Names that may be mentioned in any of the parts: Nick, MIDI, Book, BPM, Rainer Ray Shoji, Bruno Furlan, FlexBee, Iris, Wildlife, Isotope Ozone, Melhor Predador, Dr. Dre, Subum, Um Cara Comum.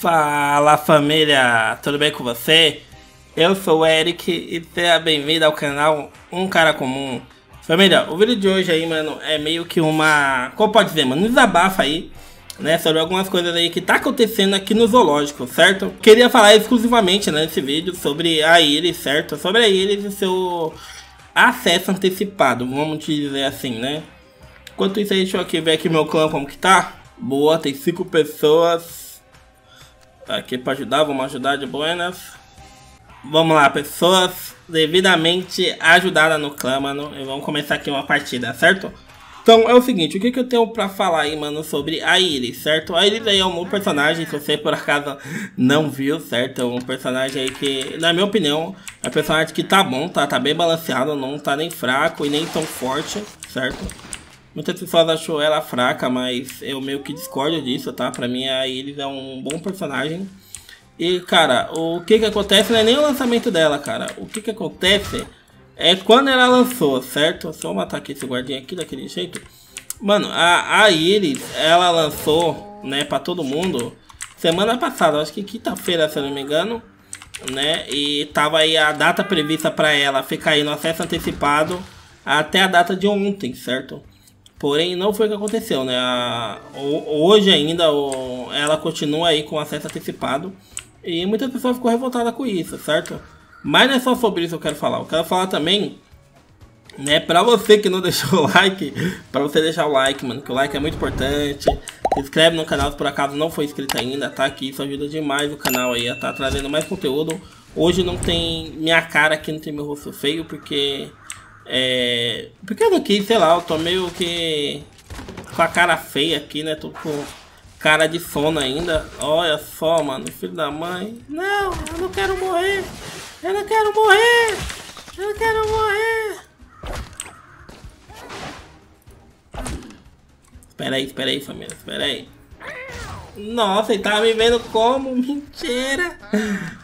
Fala família, tudo bem com você? Eu sou o Eric e seja bem-vindo ao canal Um Cara Comum. Família, o vídeo de hoje aí, mano, é meio que uma... como pode dizer, mano? Um desabafo aí, né? Sobre algumas coisas aí que tá acontecendo aqui no zoológico, certo? Queria falar exclusivamente, né, nesse vídeo sobre a Iris, certo? Sobre a Iris e seu acesso antecipado, vamos dizer assim, né? Enquanto isso aí, deixa eu aqui ver aqui meu clã como que tá. Boa, tem 5 pessoas... aqui para ajudar, vamos ajudar de buenas. Vamos lá, pessoas devidamente ajudadas no clã, mano. E vamos começar aqui uma partida, certo? Então é o seguinte, o que eu tenho pra falar aí, mano, sobre a Iris, certo? A Iris aí é um novo personagem, se você por acaso não viu, certo? É um personagem aí que, na minha opinião, é um personagem que tá bom, tá bem balanceado, não tá nem fraco e nem tão forte, certo? Muitas pessoas acham ela fraca, mas eu meio que discordo disso, tá? Pra mim a Iris é um bom personagem. E, cara, o que acontece não é nem o lançamento dela, cara. O que acontece é quando ela lançou, certo? Só matar aqui esse guardinha aqui daquele jeito. Mano, a Iris, ela lançou, né, pra todo mundo semana passada, acho que quinta-feira, se eu não me engano, né? E tava aí a data prevista pra ela ficar aí no acesso antecipado até a data de ontem, certo? Porém, não foi o que aconteceu, né? Hoje ainda ela continua aí com acesso antecipado. E muitas pessoas ficou revoltada com isso, certo? Mas não é só sobre isso que eu quero falar. Eu quero falar também, né? Pra você que não deixou o like, pra você deixar o like, mano. Que o like é muito importante. Se inscreve no canal se por acaso não foi inscrito ainda, tá? Que isso ajuda demais o canal aí a tá trazendo mais conteúdo. Hoje não tem minha cara aqui, não tem meu rosto feio, porque... porque eu não quis, sei lá, eu tô meio que com a cara feia aqui, né? Tô com cara de sono ainda. Olha só, mano, filho da mãe. Não, eu não quero morrer. Eu não quero morrer. Eu não quero morrer. Espera aí, família, espera aí. Nossa, ele tava me vendo como? Mentira.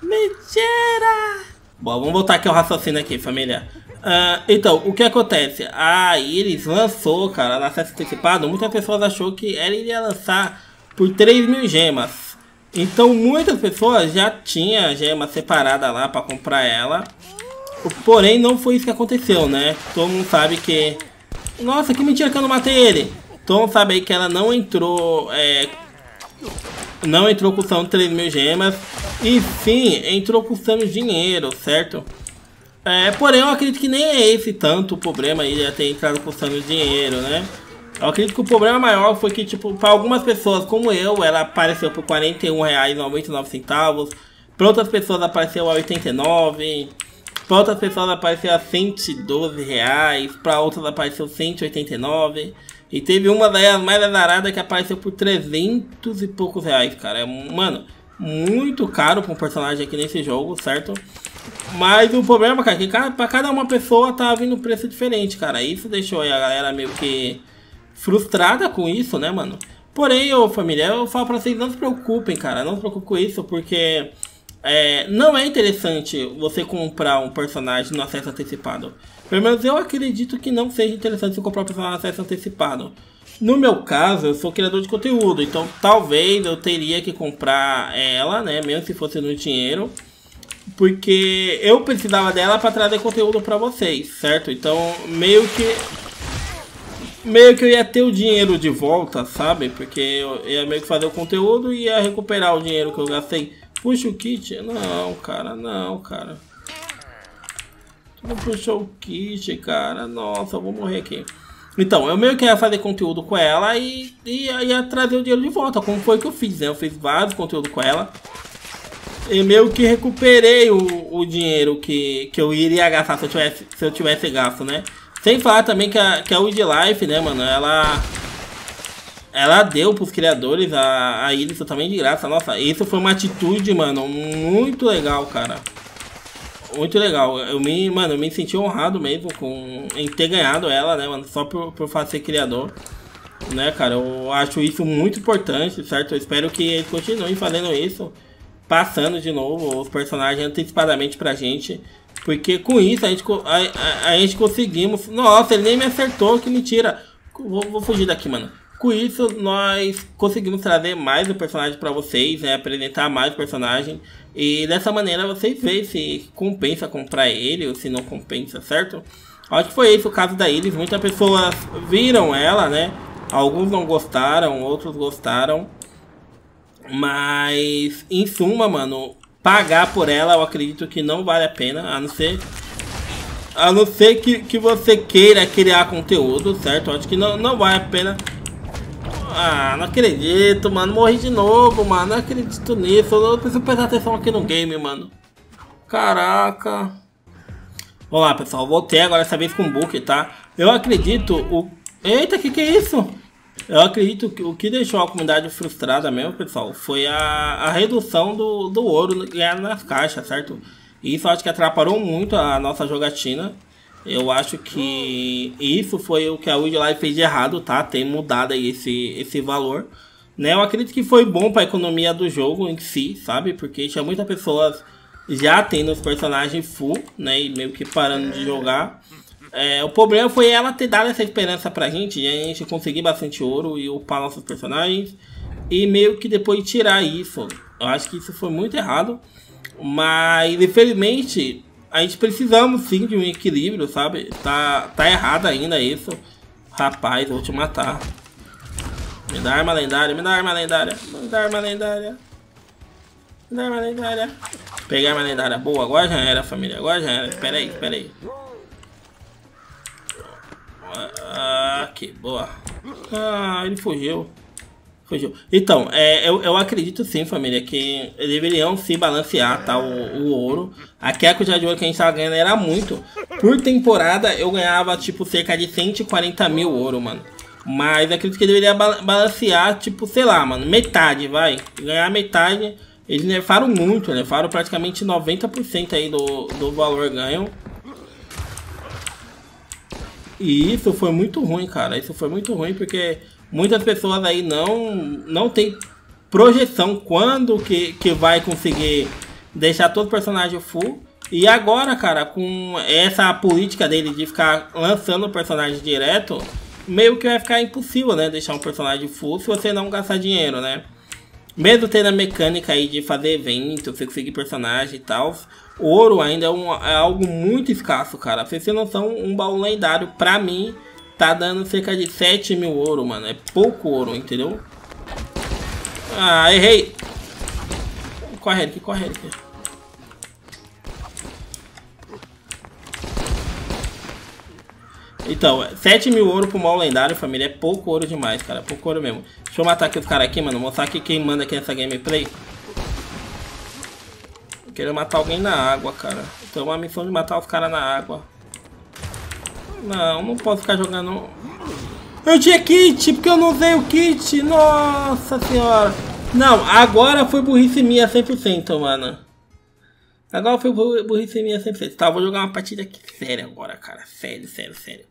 Mentira. Bom, vamos voltar aqui ao raciocínio aqui, família. Então, o que acontece? A Iris lançou, cara, no acesso antecipado. Muitas pessoas achou que ela iria lançar por 3.000 gemas. Então, muitas pessoas já tinham gema separada lá pra comprar ela. Porém, não foi isso que aconteceu, né? Todo mundo sabe que... nossa, que mentira que eu não matei ele! Todo mundo sabe aí que ela não entrou... não entrou custando 3.000 gemas. E sim, entrou custando dinheiro, certo? Porém, eu acredito que nem é esse tanto o problema aí de ter entrado custando dinheiro, né? Eu acredito que o problema maior foi que, tipo, para algumas pessoas como eu, ela apareceu por R$ 41,99. Para outras pessoas apareceu a R$ 89. Para outras pessoas apareceu a R$ 112. Para outras apareceu R$ 189. E teve uma das mais azaradas que apareceu por 300 e poucos reais, cara. Mano, muito caro para um personagem aqui nesse jogo, certo? Mas o problema, cara, é que pra cada uma pessoa tá vindo um preço diferente, cara. Isso deixou aí a galera meio que frustrada com isso, né, mano? Porém, ô família, eu falo pra vocês, não se preocupem, cara. Não se preocupem com isso, porque não é interessante você comprar um personagem no acesso antecipado. Pelo menos eu acredito que não seja interessante você comprar um personagem no acesso antecipado. No meu caso, eu sou criador de conteúdo, então talvez eu teria que comprar ela, né, mesmo se fosse no dinheiro. Porque eu precisava dela para trazer conteúdo para vocês, certo? Então, meio que eu ia ter o dinheiro de volta, sabe? Porque eu ia meio que fazer o conteúdo e ia recuperar o dinheiro que eu gastei. Puxa o kit? Não, cara, não, cara. Tu não puxou o kit, cara. Nossa, eu vou morrer aqui. Então, eu meio que ia fazer conteúdo com ela e ia trazer o dinheiro de volta. Como foi que eu fiz, né? Eu fiz vários conteúdos com ela. Eu meio que recuperei o dinheiro que eu iria gastar se eu tivesse gasto, né? Sem falar também que a Wildlife, né, mano? Ela deu pros criadores a Iris também de graça. Nossa, isso foi uma atitude, mano, muito legal, cara. Muito legal. Eu me senti honrado mesmo em ter ganhado ela, né, mano? Só por fazer criador. Né, cara? Eu acho isso muito importante, certo? Eu espero que eles continuem fazendo isso. Passando de novo os personagens antecipadamente pra gente. Porque com isso a gente conseguimos... nossa, ele nem me acertou, que mentira. Vou fugir daqui, mano. Com isso, nós conseguimos trazer mais o personagem para vocês, né? Apresentar mais o personagem. E dessa maneira vocês veem se compensa comprar ele ou se não compensa, certo? Acho que foi esse o caso da Iris. Muitas pessoas viram ela, né? Alguns não gostaram, outros gostaram. Mas, em suma, mano, pagar por ela eu acredito que não vale a pena. A não ser que você queira criar conteúdo, certo? Acho que não vale a pena. Ah, não acredito, mano. Morri de novo, mano. Não acredito nisso. Eu preciso prestar atenção aqui no game, mano. Caraca. Vamos lá, pessoal. Voltei agora essa vez com o Book, tá? Eu acredito... Eita, que é isso? Eu acredito que o que deixou a comunidade frustrada mesmo, pessoal, foi a redução do ouro ganhado nas caixas, certo? Isso acho que atrapalhou muito a nossa jogatina. Eu acho que isso foi o que a Wildlife fez de errado, tá? Tem mudado aí esse valor, né? Eu acredito que foi bom para a economia do jogo em si, sabe? Porque tinha muitas pessoas já tendo os personagens full, né? E meio que parando de jogar. O problema foi ela ter dado essa esperança pra gente, e a gente conseguir bastante ouro e upar nossos personagens. E meio que depois tirar isso. Eu acho que isso foi muito errado. Mas, infelizmente... A gente precisamos sim de um equilíbrio, sabe? Tá errado ainda isso. Rapaz, vou te matar. Me dá arma lendária, me dá arma lendária. Me dá arma lendária. Me dá arma lendária. Peguei a arma lendária. Boa, agora já era, família. Agora já era. Espera aí, espera aí. Aqui, boa. Ah, ele fugiu. Fugiu. Então, eu acredito sim, família, que deveriam se balancear, tá? O ouro. A quantidade de ouro que a gente tava ganhando era muito. Por temporada eu ganhava tipo cerca de 140 mil ouro, mano. Mas acredito que deveria balancear, tipo, sei lá, mano, metade, vai. Ganhar metade. Eles nerfaram muito, nerfaram praticamente 90% aí do valor ganho. E isso foi muito ruim, cara. Isso foi muito ruim porque... Muitas pessoas aí não tem projeção quando que vai conseguir deixar todo o personagem full. E agora, cara, com essa política dele de ficar lançando o personagem direto, meio que vai ficar impossível, né? Deixar um personagem full se você não gastar dinheiro, né? Mesmo tendo a mecânica aí de fazer evento, você conseguir personagem e tal, ouro ainda é algo muito escasso, cara. Vocês têm noção, um baú lendário, pra mim... Tá dando cerca de 7 mil ouro, mano. É pouco ouro, entendeu? Ah, errei. Corre aqui, corre aqui. Então, 7 mil ouro pro mal lendário, família. É pouco ouro demais, cara. É pouco ouro mesmo. Deixa eu matar aqui os caras aqui, mano. Mostrar aqui quem manda aqui nessa gameplay. Eu quero matar alguém na água, cara. Então é uma missão de matar os caras na água. Não, não posso ficar jogando. Eu tinha kit, porque eu não usei o kit. Nossa senhora. Não, agora foi burrice minha 100%, mano. Agora foi burrice minha 100%. Tá, vou jogar uma partida aqui séria agora, cara. Sério, sério, sério.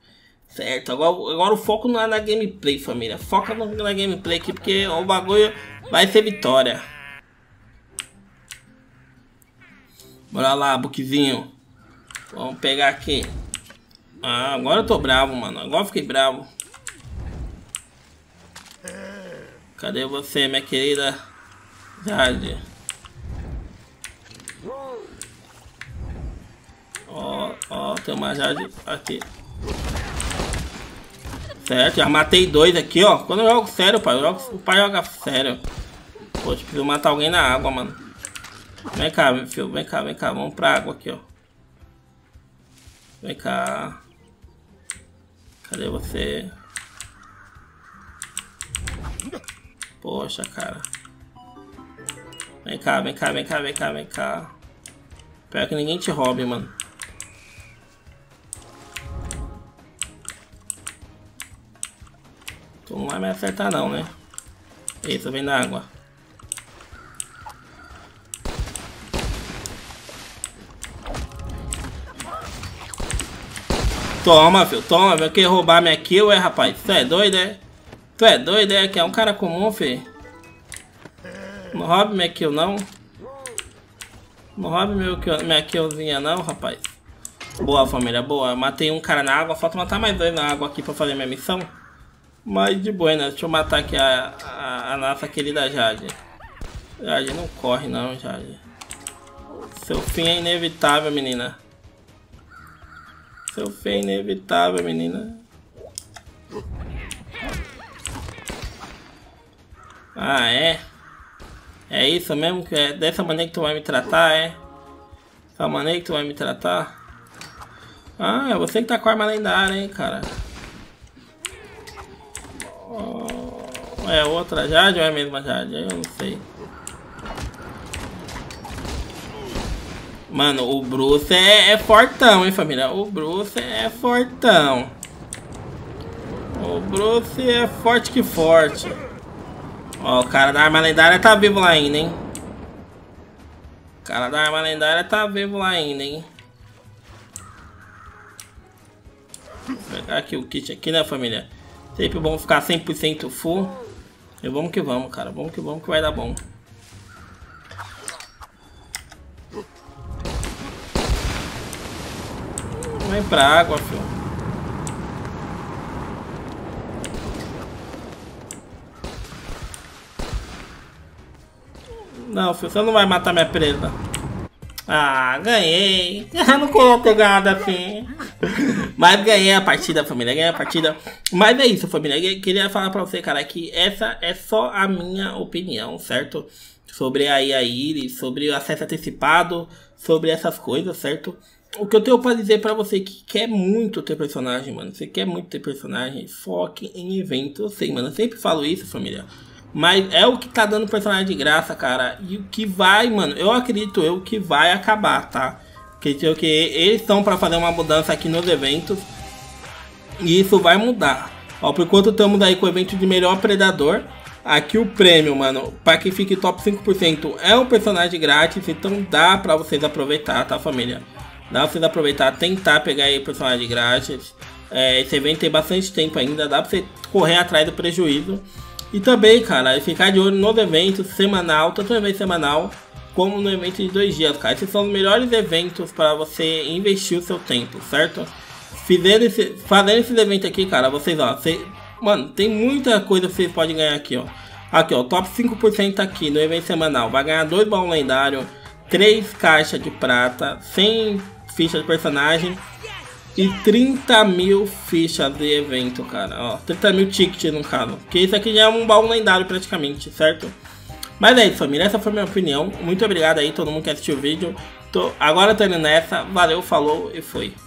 Certo, agora o foco não é na gameplay, família. Foca na gameplay aqui, porque o bagulho vai ser vitória. Bora lá, Bookzinho. Vamos pegar aqui. Ah, agora eu tô bravo, mano. Agora eu fiquei bravo. Cadê você, minha querida Jade? Ó, ó, tem uma Jade aqui. Certo, já matei dois aqui, ó. Quando eu jogo sério, pai, o pai joga sério. Poxa, preciso matar alguém na água, mano. Vem cá, meu filho, vem cá, vem cá. Vamos pra água aqui, ó. Vem cá. Cadê você? Poxa, cara. Vem cá, vem cá, vem cá, vem cá, vem cá. Pior que ninguém te roube, mano. Tu não vai me acertar não, né? Eita, vem na água. Toma, filho, toma, meu. Quer roubar minha kill, é, rapaz? Tu é doido, é? Tu é doido, é? Que é um cara comum, filho. Não roube minha kill, não. Não roube minha killzinha, não, rapaz. Boa, família, boa. Eu matei um cara na água. Falta matar mais dois na água aqui pra fazer minha missão. Mas de buena, deixa eu matar aqui a nossa querida Jade. Jade, não corre não, Jade. Seu fim é inevitável, menina. Seu fim é inevitável, menina. Ah, é? É isso mesmo? Que é dessa maneira que tu vai me tratar, é? Dessa maneira que tu vai me tratar? Ah, é você que tá com a arma lendária, hein, cara? Oh, é outra Jade ou é a mesma Jade? Eu não sei. Mano, o Bruce é fortão, hein, família? O Bruce é fortão. O Bruce é forte que forte. Ó, o cara da arma lendária tá vivo lá ainda, hein? O cara da arma lendária tá vivo lá ainda, hein? Vou pegar aqui o kit aqui, né, família? Sempre bom ficar 100% full. E vamos que vamos, cara. Vamos que vai dar bom. Vem pra água, filho. Não, filho, você não vai matar minha presa. Ah, ganhei. Não queria ter ganhado assim. Mas ganhei a partida, família. Ganhei a partida. Mas é isso, família. Eu queria falar pra você, cara, que essa é só a minha opinião, certo? Sobre a Iris, sobre o acesso antecipado, sobre essas coisas, certo? O que eu tenho pra dizer pra você que quer muito ter personagem, mano. Você quer muito ter personagem, foque em evento. Eu sei, mano. Eu sempre falo isso, família. Mas é o que tá dando personagem de graça, cara. E o que vai, mano, eu acredito eu que vai acabar, tá? Acredito eu que eles estão pra fazer uma mudança aqui nos eventos. E isso vai mudar. Ó, por enquanto estamos aí com o evento de Melhor Predador. Aqui o prêmio, mano, pra que fique top 5%, é um personagem grátis. Então dá pra vocês aproveitar, tá, família? Dá pra vocês aproveitar, tentar pegar aí o personagem grátis. É, esse evento tem bastante tempo ainda, dá pra você correr atrás do prejuízo. E também, cara, ficar de olho nos eventos semanal, tanto no evento semanal como no evento de 2 dias, cara. Esses são os melhores eventos para você investir o seu tempo, certo? Fazendo esses eventos aqui, cara, vocês, ó, mano, tem muita coisa que vocês podem ganhar aqui, ó. Aqui, ó, top 5% aqui no evento semanal. Vai ganhar 2 baús lendários, 3 caixas de prata, 100 fichas de personagem e 30 mil fichas de evento, cara, ó, 30 mil tickets no caso, porque isso aqui já é um baú lendário praticamente, certo? Mas é isso, família, essa foi a minha opinião, muito obrigado aí todo mundo que assistiu o vídeo, agora tô indo nessa, valeu, falou e foi.